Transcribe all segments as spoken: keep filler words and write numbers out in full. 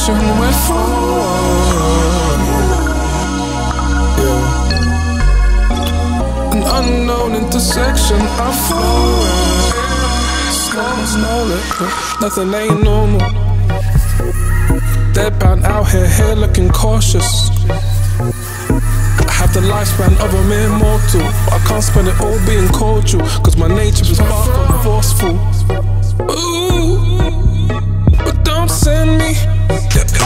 connection went forward, yeah. An unknown intersection, I fall. Slow, slowly, nothing ain't normal. Deadpan out here, here looking cautious. I have the lifespan of a mere mortal, but I can't spend it all being cordial, cause my nature is far from forceful. Ooh. Don't send me,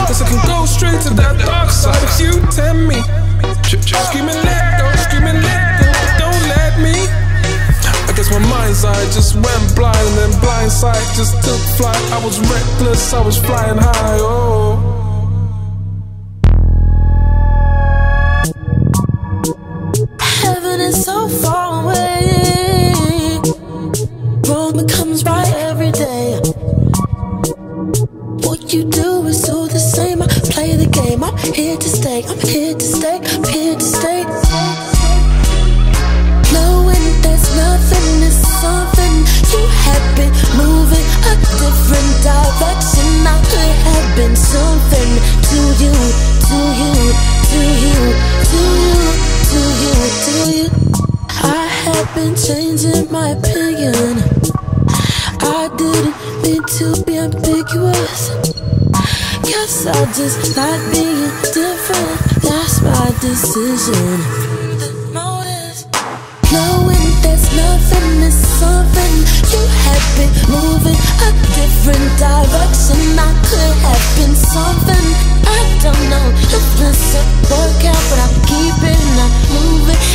cause I can go straight to that dark side if you tempt me. Screaming let go, screaming let go, don't let me. I guess my mind's eye just went blind, and then blind sight just took flight. I was reckless, I was flying high, oh. Heaven is so far away, wrong becomes right every day. What you do is all the same. I play the game. I'm here to stay. I'm here to stay. I'm here to stay. Knowing there's nothing is something. You have been moving a different direction. I could have been something to you, to you, to you, to you, to you, to you. I have been changing my opinion. I didn't mean to be ambiguous. Guess I just like being different. That's my decision. Knowing there's nothing is something. You have been moving a different direction. I could have been something. I don't know if this would work out, but I'm keeping on moving.